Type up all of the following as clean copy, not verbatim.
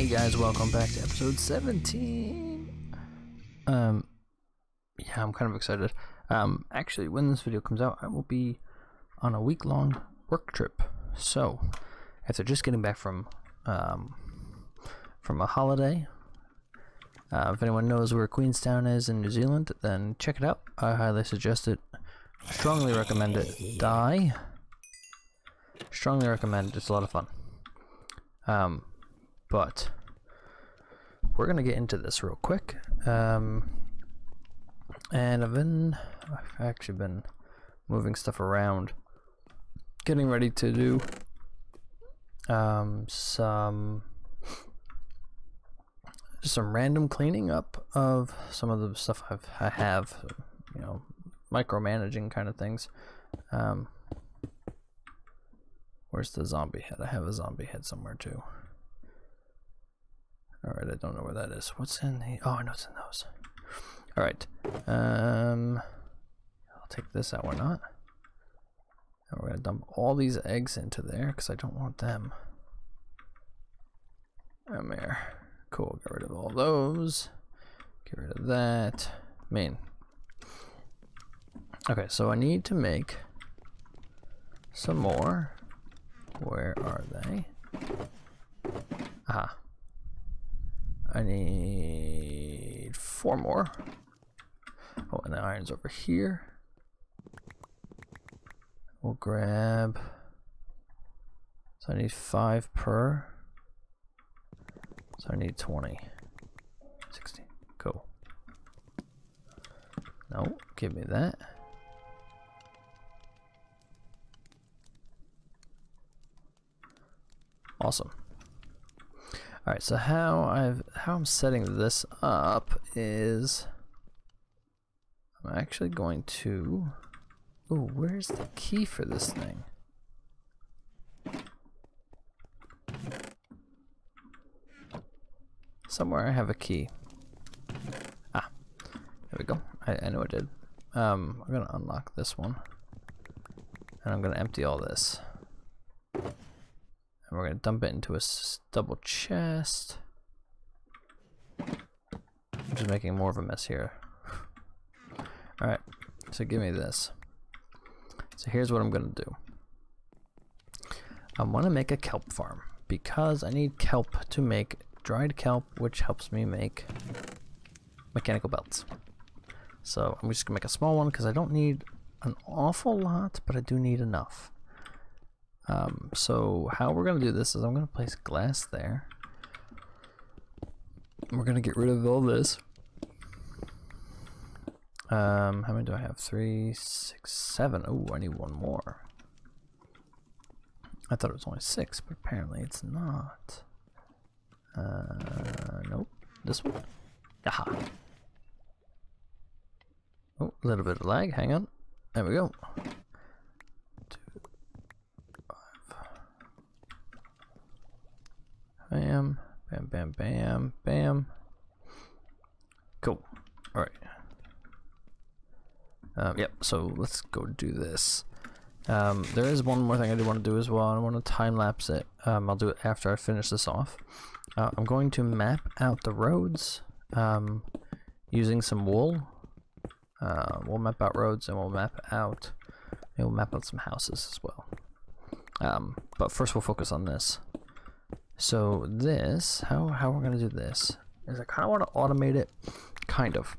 Hey guys, welcome back to episode 17. Yeah, I'm kind of excited. Actually, when this video comes out, I will be on a week-long work trip. So, after just getting back from a holiday, if anyone knows where Queenstown is in New Zealand, then check it out. I highly suggest it. Strongly recommend it. Die. Strongly recommend it. It's a lot of fun. But we're gonna get into this real quick. And I've actually been moving stuff around, getting ready to do some random cleaning up of some of the stuff I have, you know, micromanaging kind of things. Where's the zombie head? I have a zombie head somewhere too. Alright, I don't know where that is. What's in the... Oh, I know it's in those. Alright. I'll take this out or not. And we're going to dump all these eggs into there because I don't want them. I'm there. Cool. Get rid of all those. Get rid of that. Main. Okay, so I need to make some more. Where are they? Aha. I need 4 more. Oh, and the iron's over here. We'll grab. So I need 5 per. So I need 20. 60. Cool. No, give me that. Awesome. Alright, so how I'm setting this up is I'm actually going to... Ooh, where's the key for this thing? Somewhere I have a key. Ah, there we go. I know I did. I'm gonna unlock this one. And I'm gonna empty all this. We're going to dump it into a double chest. I'm just making more of a mess here. Alright, so give me this. So here's what I'm going to do. I want to make a kelp farm because I need kelp to make dried kelp, which helps me make mechanical belts. So I'm just going to make a small one because I don't need an awful lot, but I do need enough. So how we're going to do this is I'm going to place glass there. We're going to get rid of all this. How many do I have? 3, 6, 7. Oh, I need one more. I thought it was only 6, but apparently it's not. Nope. This one? Aha. Oh, a little bit of lag. Hang on. There we go. Bam, bam, bam, bam, bam. Cool. All right. Yep. So let's go do this. There is one more thing I do want to do as well. I want to time lapse it. I'll do it after I finish this off. I'm going to map out the roads using some wool. We'll map out roads and we'll map out some houses as well. But first we'll focus on this. So this, how we're going to do this is I kind of want to automate it, kind of,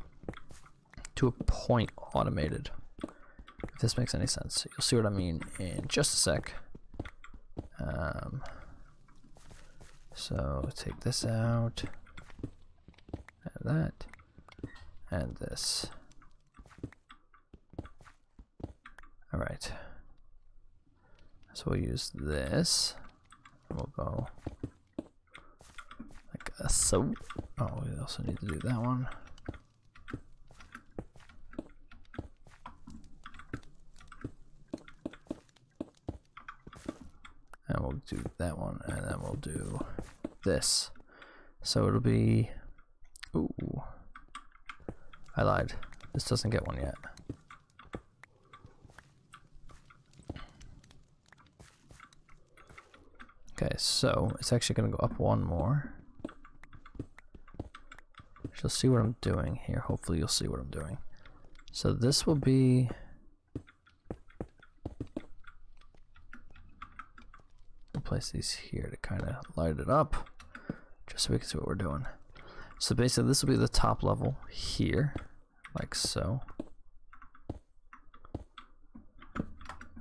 to a point automated, if this makes any sense. You'll see what I mean in just a sec. So take this out, and that, and this. All right. So we'll use this. We'll go like a soap. Oh, we also need to do that one. And we'll do that one, and then we'll do this. So it'll be... Ooh. I lied. This doesn't get one yet. Okay, so it's actually going to go up one more. You'll see what I'm doing here. Hopefully you'll see what I'm doing. So this will be we'll place these here to kind of light it up just so we can see what we're doing. So basically this will be the top level here, like so.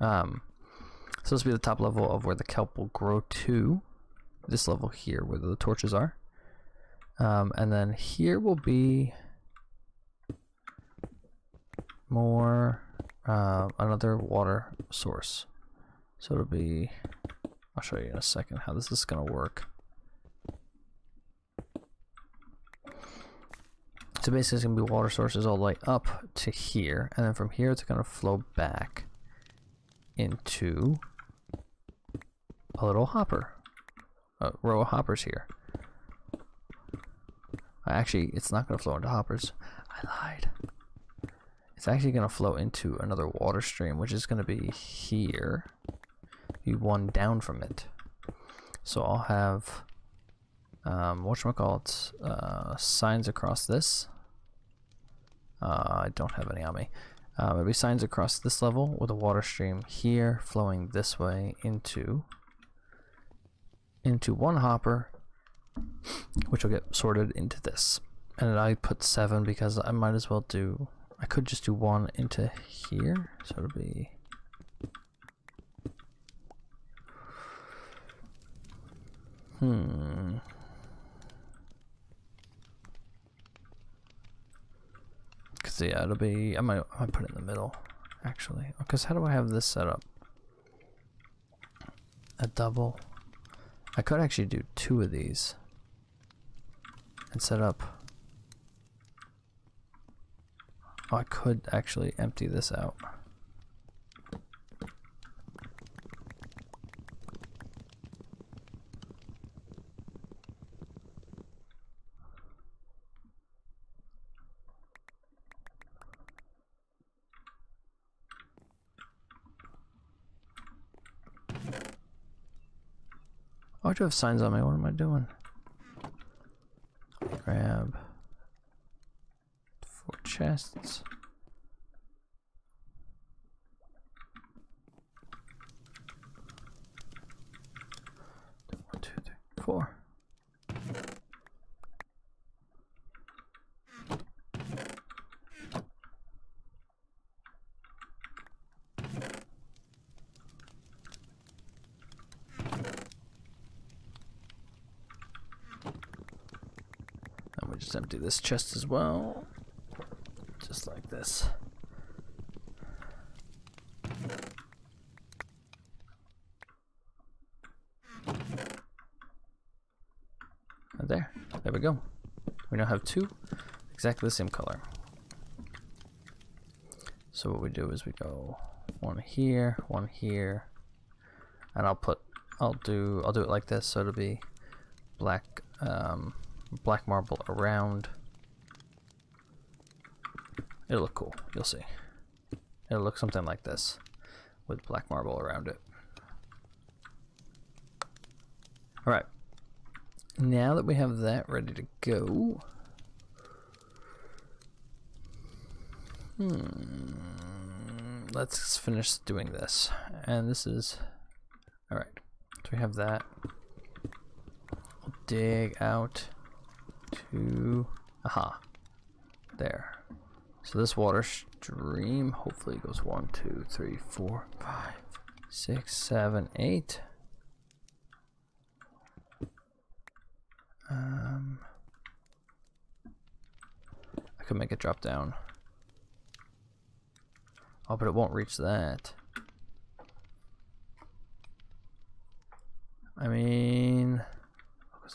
So this will be the top level of where the kelp will grow to, this level here where the torches are. And then here will be more another water source. So it'll be, I'll show you in a second how this is going to work. So basically it's going to be water sources all the way up to here, and then from here it's going to flow back into a little hopper, a row of hoppers here. Actually, it's not going to flow into hoppers. I lied. It's actually going to flow into another water stream, which is going to be here. Be one down from it. So I'll have whatchamacallit, signs across this. I don't have any on me. It'll be signs across this level with a water stream here flowing this way into one hopper, which will get sorted into this. And I put 7 because I might as well do, I could just do 1 into here, so it'll be cause yeah, it'll be, I might put it in the middle actually, because how do I have this set up? A double, I could actually do 2 of these and set up. Oh, I could actually empty this out. Oh, I do have signs on me. What am I doing? Grab 4 chests. One, two, three, 4. Just empty this chest as well, just like this. And there we go. We now have 2 exactly the same color. So what we do is we go 1 here, and I'll do it like this. So it'll be black. Black marble around. It'll look cool, you'll see. It'll look something like this with black marble around it. Alright, now that we have that ready to go, let's finish doing this. And this is alright, so we have that. Dig out to, aha, there. So this water stream hopefully goes 1, 2, 3, 4, 5, 6, 7, 8. I could make it drop down. Oh, but it won't reach that. I mean,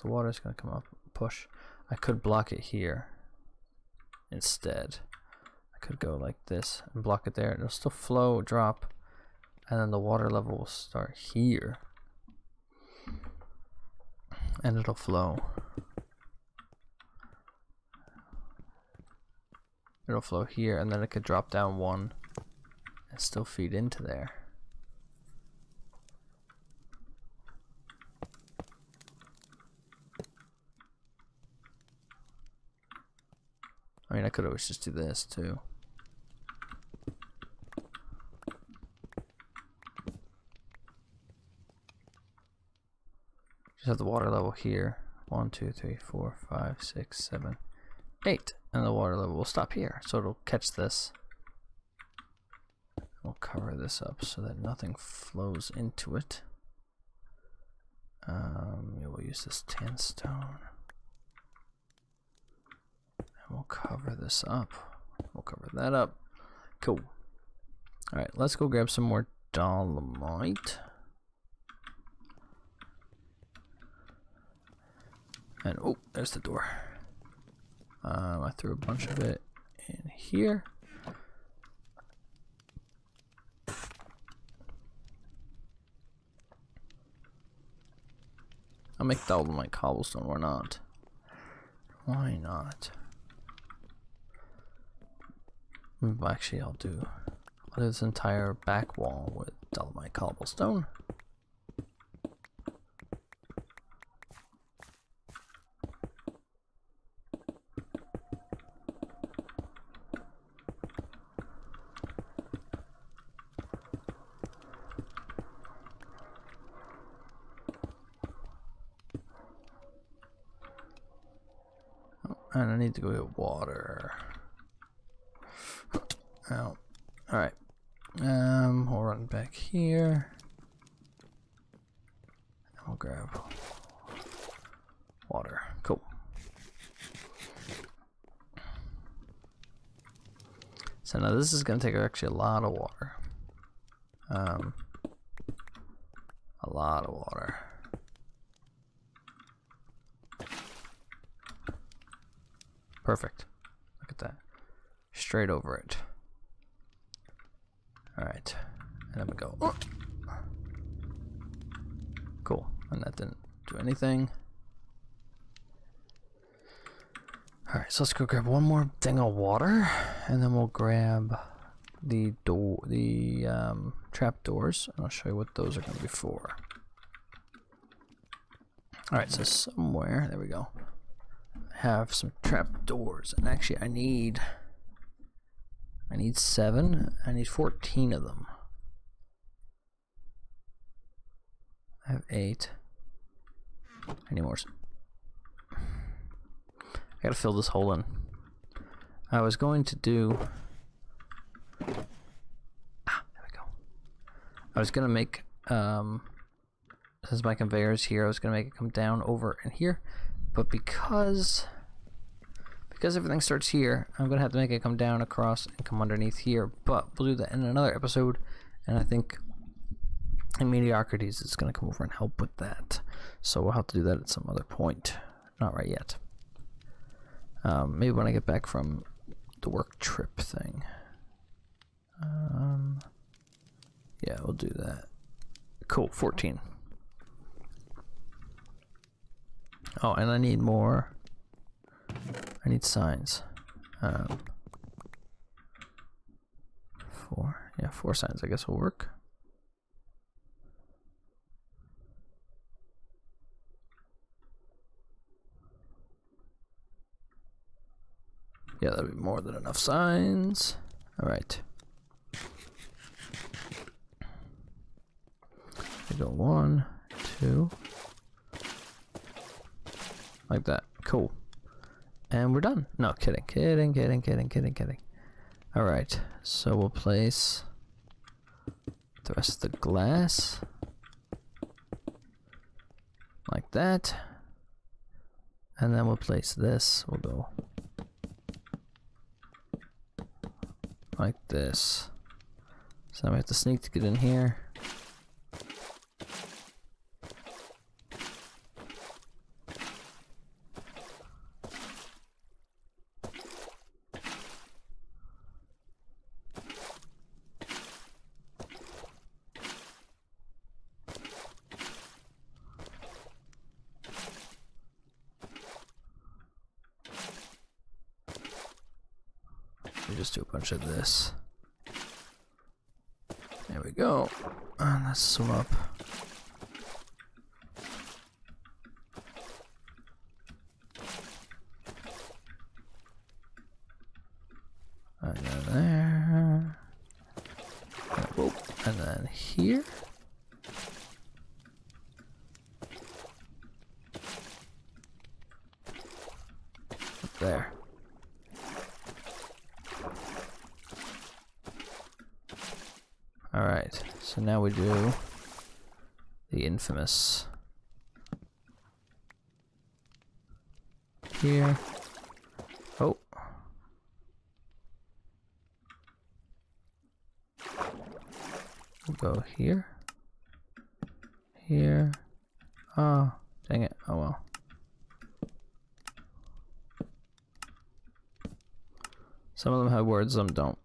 the water's gonna come up, push. I could block it here instead. I could go like this and block it there. It'll still flow, drop, and then the water level will start here and it'll flow. It'll flow here and then it could drop down 1 and still feed into there. I mean, I could always just do this too. Just have the water level here. 1, 2, 3, 4, 5, 6, 7, 8. And the water level will stop here. So it'll catch this. We'll cover this up so that nothing flows into it. We'll use this tan stone. And we'll cover this up. We'll cover that up. Cool. Alright, let's go grab some more dolomite. And oh, there's the door. I threw a bunch of it in here. I'll make that with my cobblestone. Why not? Why not? Actually, I'll do this entire back wall with dolomite cobblestone. Oh, and I need to go get water. Out. All right. We'll run back here. And we'll grab water. Cool. So now this is going to take actually a lot of water. A lot of water. Perfect. Look at that. Straight over it. Alright, and I'm gonna go. Cool, and that didn't do anything. Alright, so let's go grab one more thing of water, and then we'll grab the door, the trap doors, and I'll show you what those are gonna be for. Alright, so somewhere, there we go. I have some trap doors, and actually I need 7. I need 14 of them. I have 8. I need more. I gotta fill this hole in. I was going to do. Ah, there we go. I was gonna make since my conveyor's here, I was gonna make it come down over in here, but because everything starts here, I'm gonna have to make it come down across and come underneath here, but we'll do that in another episode, and I think in Mediocrates it's gonna come over and help with that, so we'll have to do that at some other point. Not right yet. Maybe when I get back from the work trip thing. Yeah, we'll do that. Cool. 14. Oh, and I need more. I need signs. 4. Yeah, 4 signs I guess will work. Yeah, that'll be more than enough signs. Alright. We go 1, 2. Like that. Cool. And we're done. No, kidding. Alright, so we'll place the rest of the glass like that. And then we'll place this. We'll go like this. So I have to sneak to get in here. Just do a bunch of this. There we go. And let's swap. and then here. Up there. Alright, so now we do the infamous here. Oh. We'll go here. Here. Oh, dang it. Oh well. Some of them have words, some don't.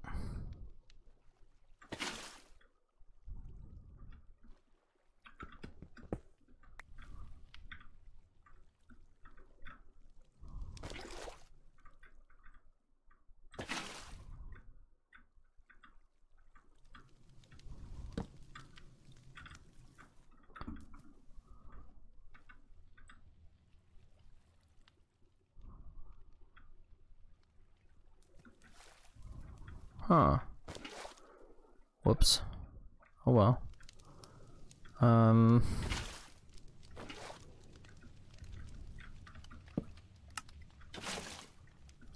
Huh. Whoops. Oh well.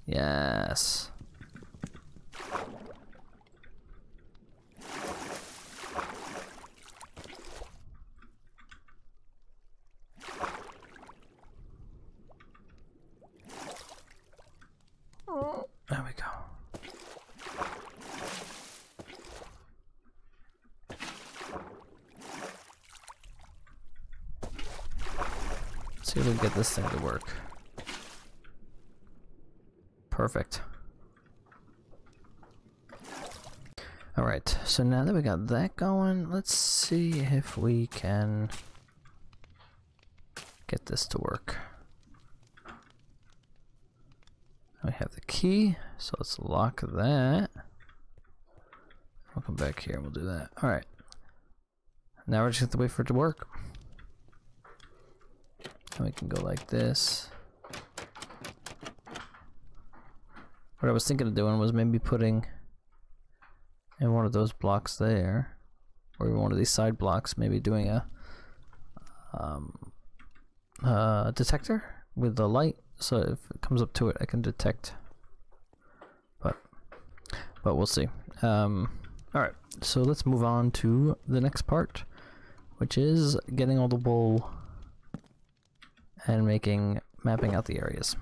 Yes. There we go. See if we can get this thing to work. Perfect. Alright, so now that we got that going, let's see if we can get this to work. We have the key, so let's lock that. We'll come back here and we'll do that. Alright. Now we're just going to wait for it to work. And we can go like this. What I was thinking of doing was maybe putting in one of those blocks there, or one of these side blocks, maybe doing a detector with the light, so if it comes up to it I can detect, but we'll see. Alright, so let's move on to the next part, which is getting all the wool and mapping out the areas.